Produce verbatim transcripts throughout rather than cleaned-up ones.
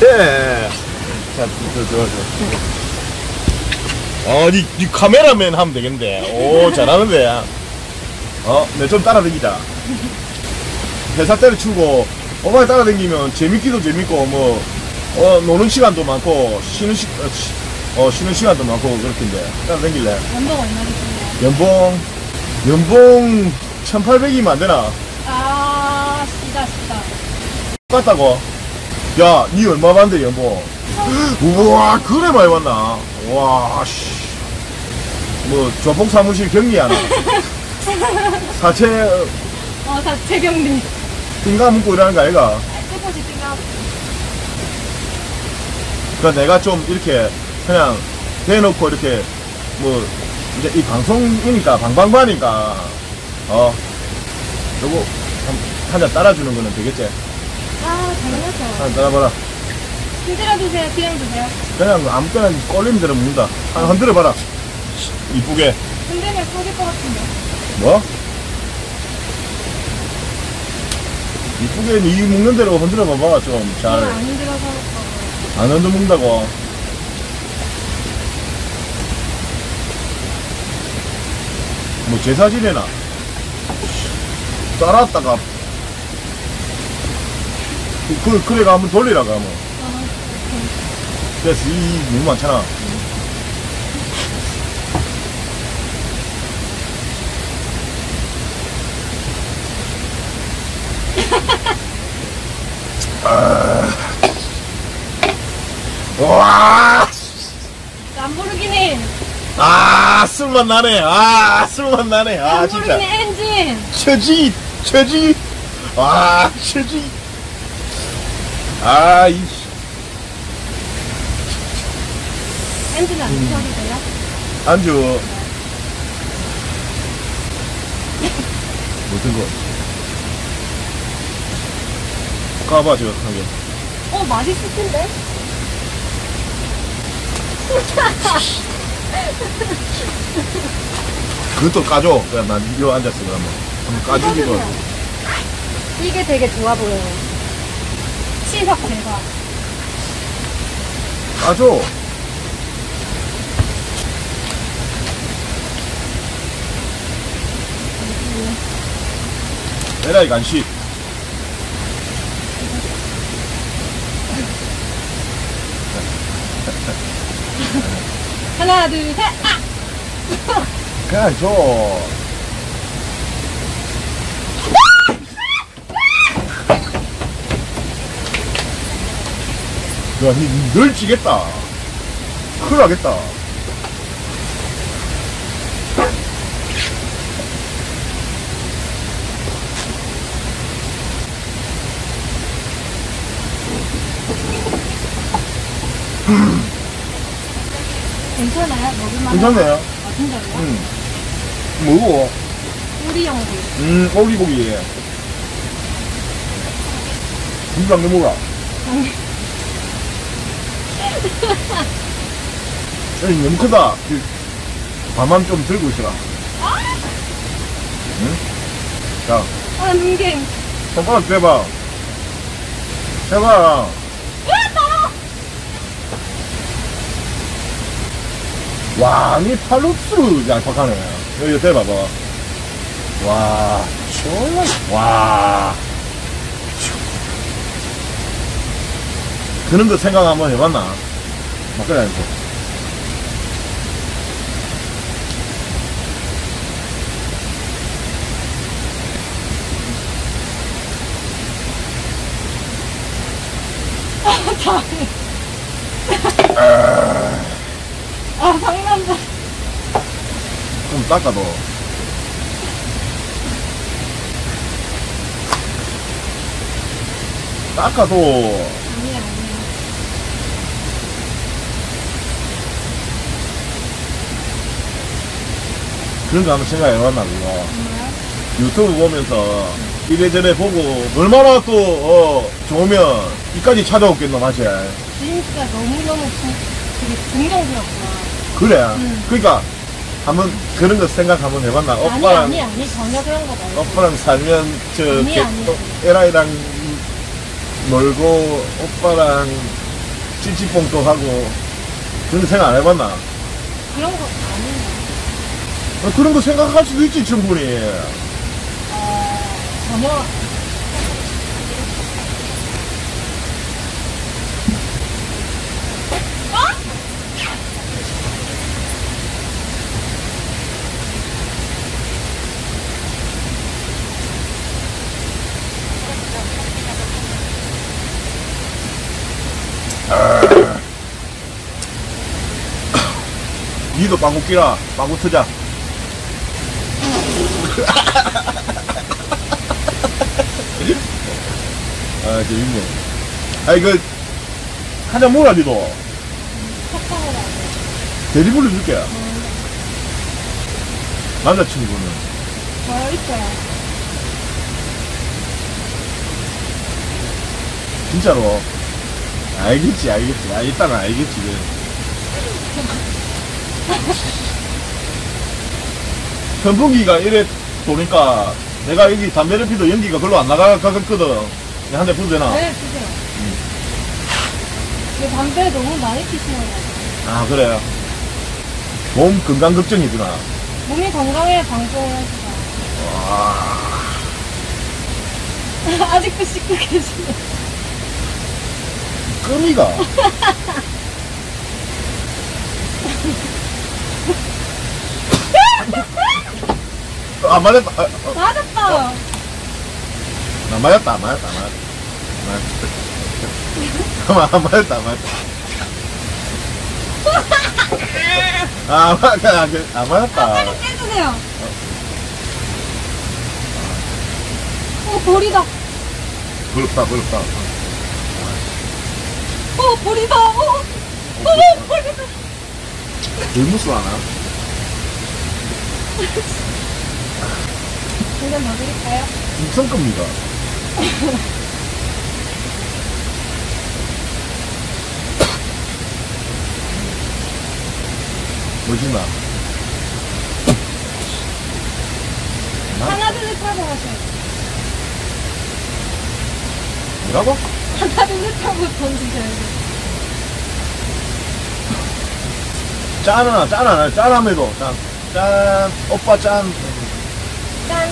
왜? 자, 좋아, 좋아, 좋아. 어, 니, 니 카메라맨 하면 되겠는데. 오, 잘하는데. 어, 내 좀 따라다니다. 회사 때려치우고, 엄마가 따라다니면 재밌기도 재밌고, 뭐, 어, 노는 시간도 많고, 쉬는 시, 어, 쉬, 어 쉬는 시간도 많고, 그렇긴데. 따라다닐래. 연봉 얼마나 주세요? 연봉, 연봉, 천팔백이면 안 되나? 아, 시다, 시다. 똑같다고? 야, 니 얼마 받는데, 연봉? 우와, 그래 많이 받나? 와, 씨. 뭐, 조폭 사무실 격리하나? 사채, 어, 사채 격리. 띵가 묻고 이러는 거 아이가? 아, 뜨거지, 띵가 그러니까 내가 좀 이렇게, 그냥, 대놓고 이렇게, 뭐, 이제 이 방송이니까, 방방바니까, 어, 요거, 한 잔 따라주는 거는 되겠지? 아, 당연하죠. 한 잔 따라봐라. 흔들어 주세요, 그냥 주세요. 그냥 아무 때나 꼴리는 대로 묻는다. 한 흔들어 봐라. 이쁘게. 흔들면 쏘질 것 같은데. 뭐? 이쁘게 이 묻는 대로 흔들어 봐봐, 좀. 잘. 안 흔들어서 할까? 안 흔들어 묻는다고. 뭐 제사 지내나? 따라왔다가. 그, 그래가 한번 돌리라, 그러면. 됐어, 이, 이, 너무 많잖아. 아... 와! 람보르기니! 아, 술맛 나네. 아, 술맛 나네. 아, 진짜. 람보르기니 엔진! 체지! 체지! 아, 체지! 아, 이. 안주는 안 드셔도 돼요? 안주. 무슨 거? 까봐, 지금, 한 개. 어, 맛있을 텐데? 그것도 까줘. 그냥 난 이거 앉았어, 그러면. 한번 까주기로. 이게 되게 좋아 보여요. 시석 대박. 아주. 에라이 간식. 하나 둘 셋. 아. 그냥 줘. 야, 니 늘 찌겠다. 큰일 나겠다. 괜찮아요? 먹을만 괜찮네요. 아, 진짜요? 응. 먹어. 오리고기. 음, 오리고기. 진짜 안 먹어. 에이, 너무 크다. 밥만 좀 들고 있어라. 응? 자. 아, 눈갱. 손가락 대봐. 대봐. 와, 니 팔로스 얄팍하네. 여기 대봐봐. 와, 정말. 와. 그런 거 생각 한번 해봤나? 막 그래, 이거. 아, 당해. 아, 장난다. 좀 닦아, 너. 닦아도. 그런 거 한번 생각해봤나, 그거. 유튜브 보면서, 이래저래 보고, 얼마나 또, 어, 좋으면, 이까지 찾아오겠노, 맞지? 진짜 너무너무 되게 긍정스럽구나. 그래. 응. 그러니까, 한번, 그런 거 생각 한번 해봤나? 아니, 오빠랑. 아니, 아니, 전혀 그런 거 말고. 오빠랑 살면, 저, 아니, 개, 아니. 에라이랑 놀고, 오빠랑 찌찌뽕도 하고. 근데 생각 안 해봤나? 그런 거 아니야. 아, 그런 거 생각할 수도 있지, 충분히. 어, 전혀. 니도 빵구 끼라. 빵구 트자. 아, 재밌네. 아, 이거 한잔 먹어라. 니도 대리 불러줄게. 남자친구는 저 있어요. 진짜로? 알겠지, 알겠지. 아, 일단은 알겠지. 선풍기가 이래 도니까 내가 여기 담배를 피도 연기가 별로 안 나가거든. 한 대 피도 되나? 네, 피세요. 응. 담배 너무 많이 피시는 거 같아요. 아, 그래요? 몸 건강 걱정이구나. 몸이 건강해 방송을 하시다. 와. 아직도 씻고 계시네. 끄미가. 아, 맞았다. 아, 어. 맞았다. 어. 아, 맞았다. 맞았다. 맞았다. 맞았다. 맞았다. 아, 맞았다. 아, 맞았다. 아, 빨리 깨주세요. 어, 볼이다. 볼없다. 볼없다. 어, 볼이다. 어, 어, 볼이다. 불무수 하나? 한잔 더 드릴까요? 육성급입니다. 멋있나? 하나 둘 셋 하고 가세요. 뭐라고? 하나 둘 셋 하고 던지셔야죠. 짠하나, 짠하나, 짠함에도 짠, 짠, 오빠 짠. 짠.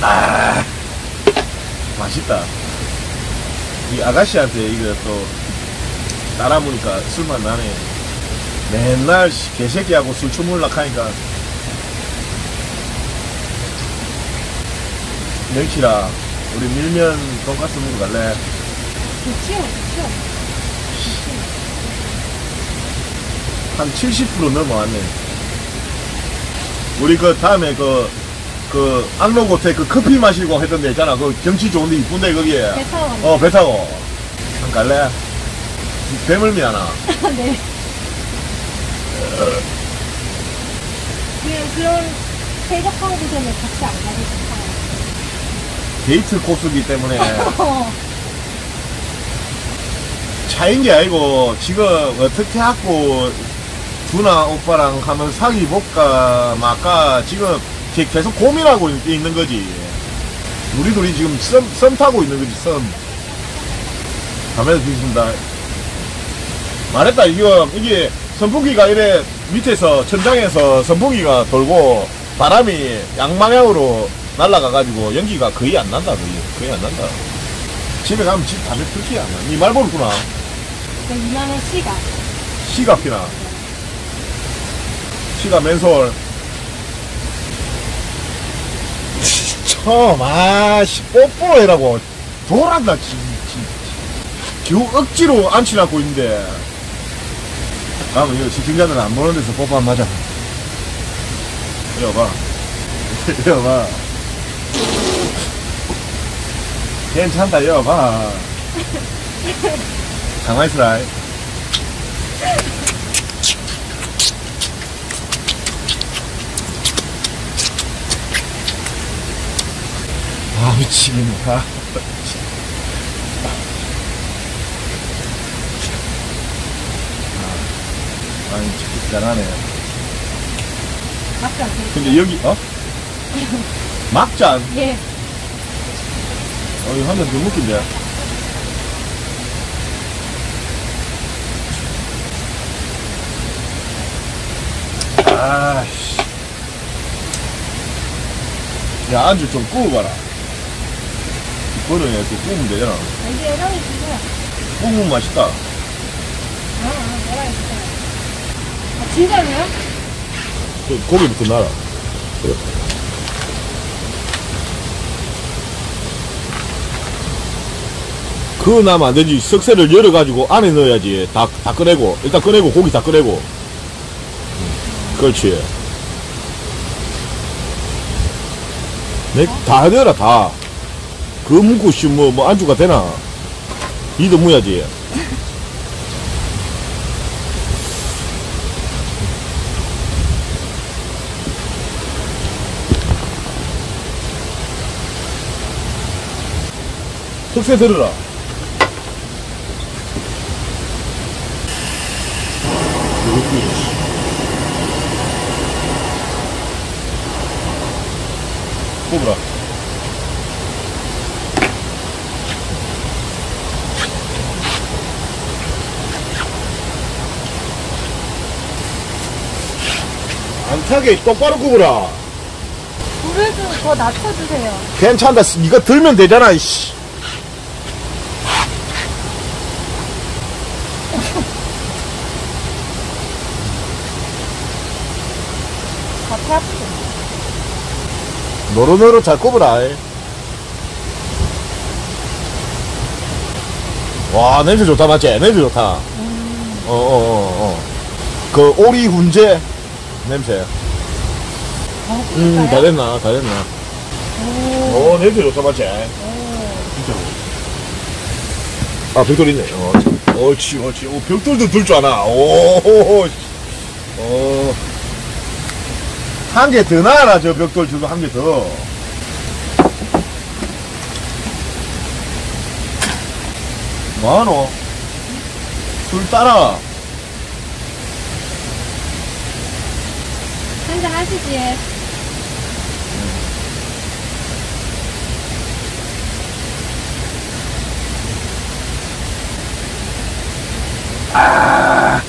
아, 맛있다. 이 아가씨한테 이거 또 따라 보니까 술만 나네. 맨날 개새끼하고 술 처물락 하니까. 명치라, 우리 밀면 돈가스 먹고 갈래? 좋지요, 좋지요. 한 칠십 퍼센트 넘어왔네. 우리 그 다음에 그, 그, 안로고테 그 커피 마시고 했던 데 있잖아. 그 경치 좋은데 이쁜데 거기에. 배 타고. 어, 배 타고. 한 갈래? 배멀미 하나. 네. 그냥 그런 쾌적한 곳에는 같이 안 가고 싶어요. 데이트 코스기 때문에 차인 게 아니고 지금 어떻게 하고 두나 오빠랑 하면 사귀볼까 말까 지금 계속 고민하고 있는 거지. 우리 둘이 지금 썸, 썸 타고 있는 거지. 썸 담배도 피우신다 말했다. 이거 이게 선풍기가 이래 밑에서 천장에서 선풍기가 돌고 바람이 양방향으로 날라가가지고 연기가 거의 안 난다. 거의 거의 안 난다. 집에 가면 집 담배 풀지 않아. 니 말 모르구나. 네, 이만한 씨가. 씨가 피나. 씨가 맨솔. 처음 아씨 뽀뽀로 해라고 돌았나. 겨우 억지로 앉히라고 있는데. 다음은 이거 시청자들은 안 보는 데서 뽀뽀 안 맞아. 이리 와봐. 이리 와봐. 괜찮다. 이리 와봐. 가만히 있으라. 아, 미치겠네. 아, 아니, 진짜 잘하네. 근데 여기, 어? 막잔? 예. 어, 이거 하면 너무 웃긴데. 아씨. 야, 안주 좀 구워봐라. 이거는 이렇게 구우면 되잖아. 안주 애랑이 주세요. 구우면 맛있다. 아, 아, 애랑이 주세요. 아, 진짜로요? 고기부터 놔라. 그래. 그거 나면 안 되지. 석쇠를 열어가지고 안에 넣어야지. 다, 다 꺼내고. 일단 꺼내고, 고기 다 꺼내고. 그렇지. 내, 다 넣어라, 다. 그거 묵고, 씨, 뭐, 뭐, 안주가 되나? 니도 묵어야지. 석쇠 들어라. 뽑으라. 안 타게 똑바로 굽으라. 불을 좀 더 낮춰주세요. 괜찮다. 이거 들면 되잖아. 이씨. 노릇노릇 잘 꼽으라. 와, 냄새 좋다. 맞지? 냄새 좋다. 어어어어. 음. 어, 어, 어. 그 오리 훈제 냄새. 어, 음, 다 됐나? 다 됐나? 오, 오 냄새 좋다. 맞지? 진짜. 아, 벽돌 있네. 어, 옳지, 옳지. 오, 벽돌도 둘 줄 아나. 오, 오, 오. 한 개 더 놔라. 저 벽돌 주고 한 개 더. 뭐하노? 술 따라. 한잔 하시지. 아.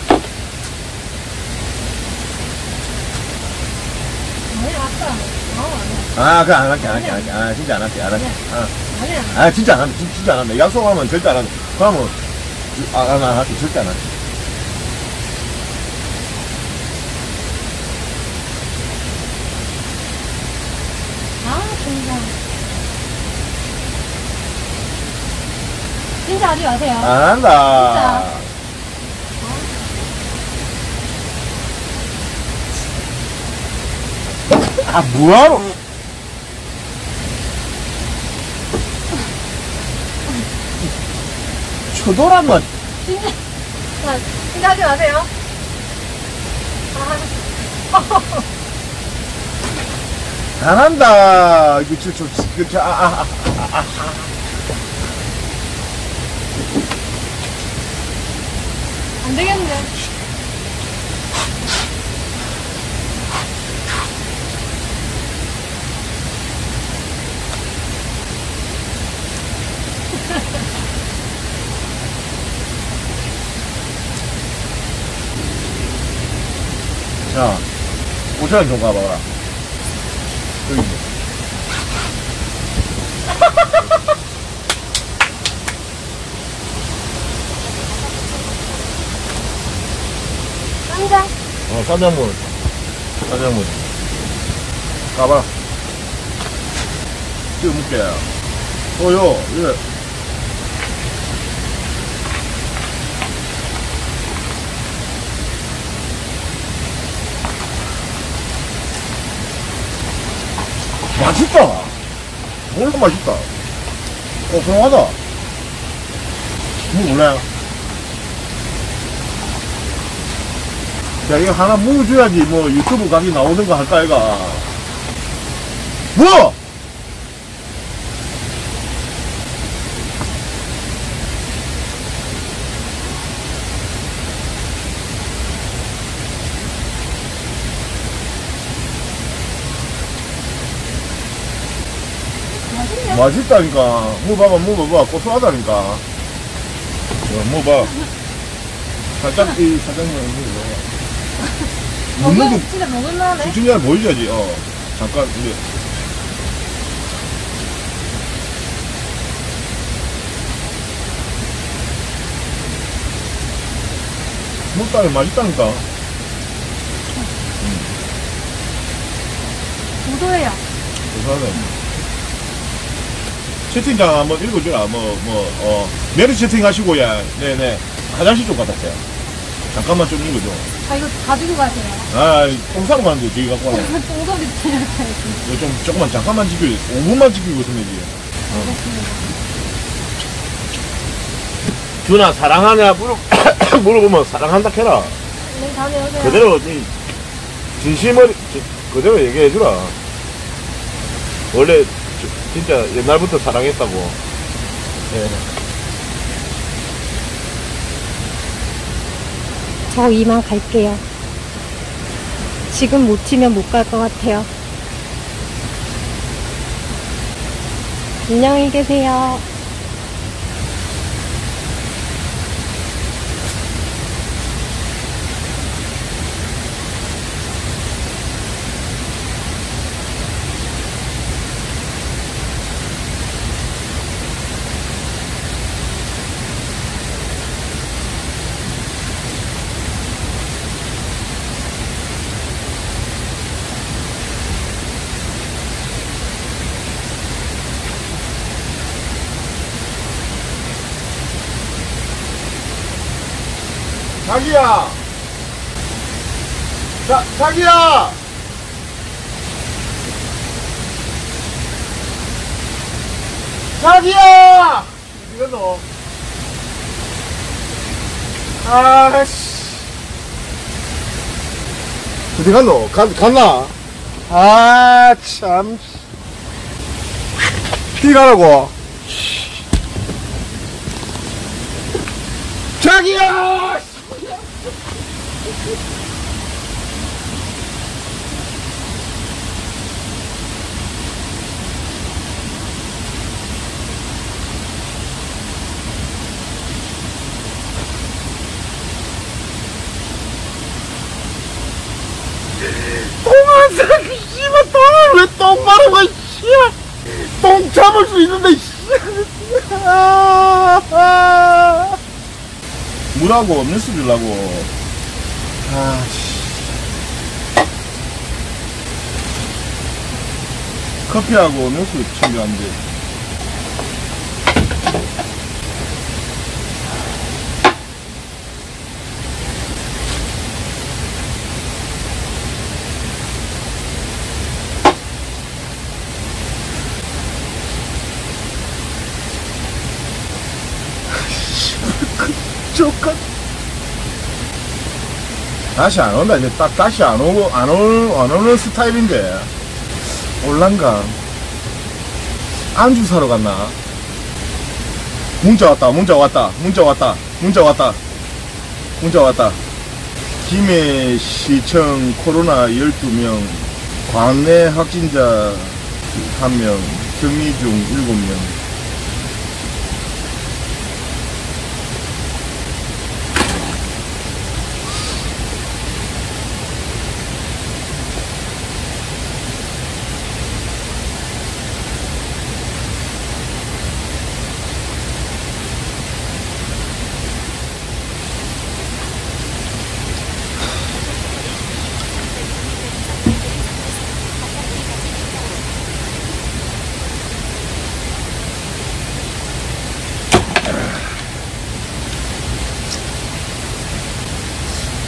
아, 그거 안 할게, 안 할게, 안 할게. 아, 진짜 안 할게, 안 할게. 아, 아 진짜 안 할게, 진짜 안 할게. 약속하면 절대 안 할게. 그러면, 아, 안 할게, 절대 안 할게. 아, 진짜. 진짜 하지 마세요. 안 한다. 진짜. 아, 뭐하러? 쳐돌란 말. 진짜, 아, 진짜 하지 마세요. 아, 안 한다. 이거, 저, 저, 저, 저, 아, 아, 아, 아. 안 되겠는데. 자, 오천 원 좀 가봐라. 여기 있네. 쌈장? 어, 쌈장 먹을 거야. 쌈장 먹을 거야. 가봐라. 이거 묶게. 어, 요, 예. 맛있다. 뭘로 맛있다. 어, 고소하다. 뭐 몰라요. 자, 이거 하나 먹어줘야지. 뭐 유튜브 각이 나오는 거 할까, 얘가. 뭐? 맛있다니까. 먹어봐, 먹어봐. 고소하다니까. 야, 먹어봐. 살짝, 이, 살짝만 먹어봐. 먹는 거. 진짜 먹을만하네. 진짜 보여줘야지, 어. 잠깐, 근데. 먹다니 맛있다니까. 고소해요. 고소하네. 채팅장 한번 읽어주라. 뭐, 뭐, 어, 메리 채팅 하시고, 야, 네네. 화장실 좀 갔다 왔어요. 잠깐만 좀 읽어줘. 아, 이거 가지고 가세요. 아, 똥사러 가는데, 저기 갖고 와요. 똥사리 지나가야지. 이거 좀, 조금만, 잠깐만 지켜. 오 분만 지키고 있으면 되지. 알겠습니다. 어. 준아, 사랑하냐? 물어, 물어보면 사랑한다 해라. 네, 다녀오세요. 그대로, 진심을, 그대로 얘기해주라. 원래, 진짜 옛날부터 사랑했다고. 네. 저 이만 갈게요. 지금 못 치면 못 갈 것 같아요. 안녕히 계세요. 자기야! 자, 자기야! 자기야! 이거 너. 아씨. 어디 갔노? 가, 갔나? 아, 참. 피 가라고. 자기야! 똥한색이 씨발 똥을 왜 똥 마르고 씨발 똥 참을 수 있는데 씨발 아, 아. 물하고 음료수 주려고. 아씨 커피하고 음료수 챙겨왔는데 다시 안 온다. 이제 딱 다시 안 오고 안 오는 안 오는 스타일인데 올란가. 안주 사러 갔나? 문자 왔다. 문자 왔다. 문자 왔다. 문자 왔다. 문자 왔다. 김해시청 코로나 열두 명, 관내 확진자 한 명, 격리 중 일곱 명.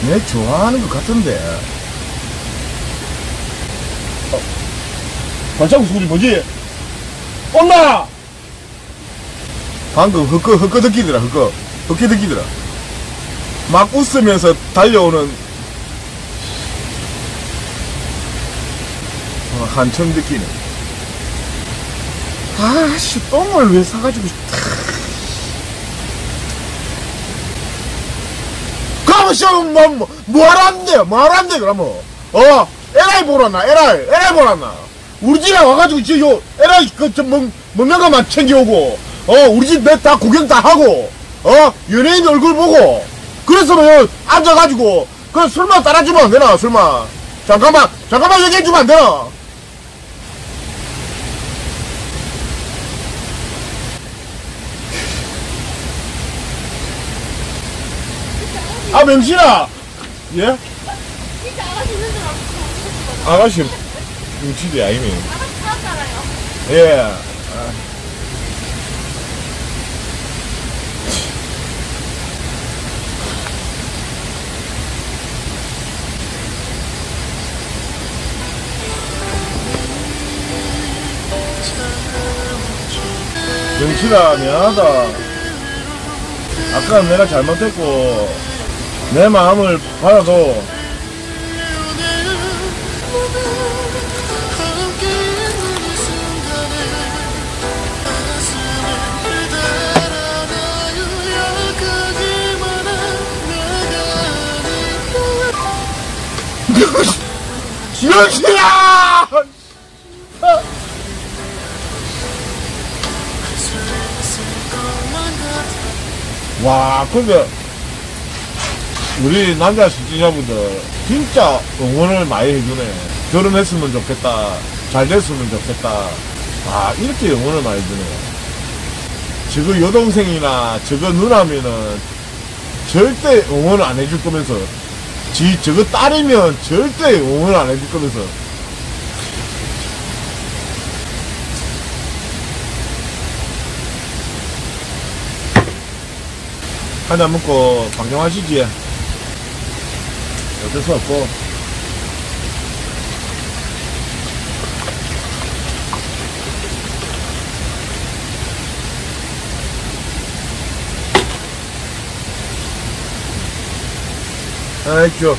내 좋아하는 것 같은데. 어, 발자국 소리 뭐지? 온나! 방금 헛거, 헛거 듣기더라, 헛거. 헛거 듣기더라. 막 웃으면서 달려오는, 어, 한참 듣기네. 아씨, 똥을 왜 사가지고, 뭐, 뭐 하란데? 뭐 하란데? 그러면 어? 에라이 보란나? 에라이? 에라이 보란나? 우리 집에 와가지고 지금 요 에라이 그 저 멍 먹는 것만 챙겨오고, 어, 우리 집 몇 다 구경 다 하고, 어, 연예인 얼굴 보고, 그랬으면 앉아가지고, 그 술만 따라주면 안 되나, 술만. 잠깐만, 잠깐만 얘기해주면 안 되나? 아, 명신아! 예? 진짜 아가씨 있는 줄 알고. 아가씨, 눈치지, 아이미. 아가씨 다 따라요. 예. 아. 명신아, 미안하다. 아까 내가 잘못했고. 내 마음을 받아도 지연씨야! 와, 그러면 우리 남자 시청자분들 진짜 응원을 많이 해주네. 결혼했으면 좋겠다, 잘 됐으면 좋겠다, 아 이렇게 응원을 많이 주네. 저거 여동생이나 저거 누나면은 절대 응원을 안 해줄 거면서, 지 저거 딸이면 절대 응원을 안 해줄 거면서. 한잔 먹고 방송하시지. 어쩔 수 없고. 아이쿠.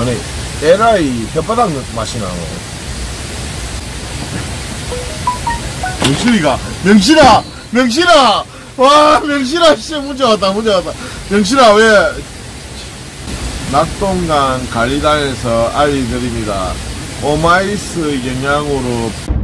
아니, 에라이 혓바닥 맛이 나고. 명실이가, 명실아! 명실아! 와, 명실아, 진짜 문제 왔다, 문제 왔다. 명실아, 왜? 낙동강 관리단에서 알려드립니다. 오마이스 영양으로